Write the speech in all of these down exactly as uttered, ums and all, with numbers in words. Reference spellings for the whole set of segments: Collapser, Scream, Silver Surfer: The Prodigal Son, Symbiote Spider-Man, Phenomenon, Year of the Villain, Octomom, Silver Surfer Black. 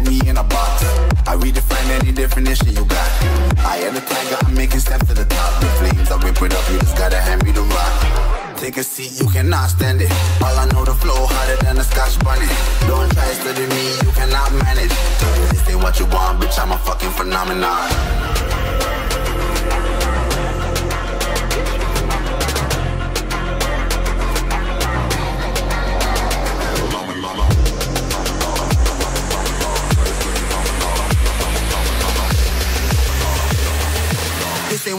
put me in a box. I redefine any definition you got. I am the tiger, I'm making steps to the top. The flames, I whip it up, you just gotta hand me the rock. Take a seat, you cannot stand it. All I know, the flow harder than a scotch bunny. Don't try studying me, you cannot manage. This ain't what you want, bitch, I'm a fucking phenomenon. This ain't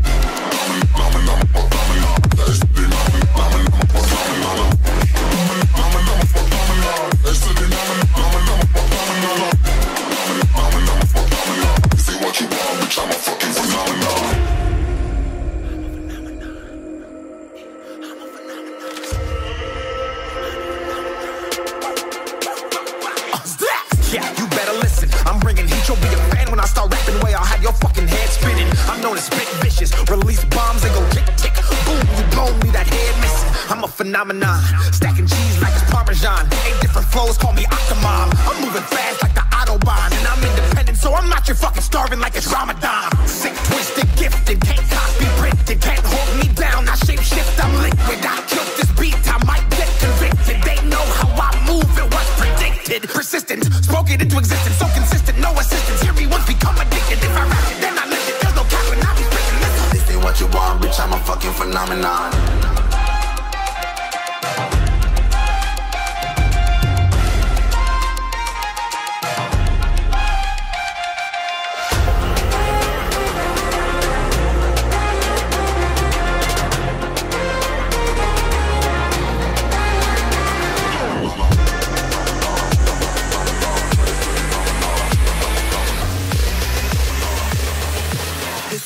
I'm a fucking phenomenon. Yeah, you better listen, I'm bringing heat, you'll be a fan when I start rapping, way I'll have your fucking head spinning. I'm known as spit vicious, release bombs and go tick tick, boom, you blow me that head missing. I'm a phenomenon, stacking cheese like it's Parmesan, eight different flows, call me Octomom. I'm moving fast like the Autobahn, and I'm independent, so I'm not your fucking starving like it's Ramadan. Sick, twisted, gifted, can't copy, printed, can't hold me down, I shape shift, I'm liquid, I kill this beat, I might get convicted, they know how I move, it was predicted, persistent. Into existence, so consistent, no assistance. Hear me once, become addicted. If I rap it, then I lift it. There's no cap, and I be freaking listen. This ain't what you want, bitch, I'm a fucking phenomenon. This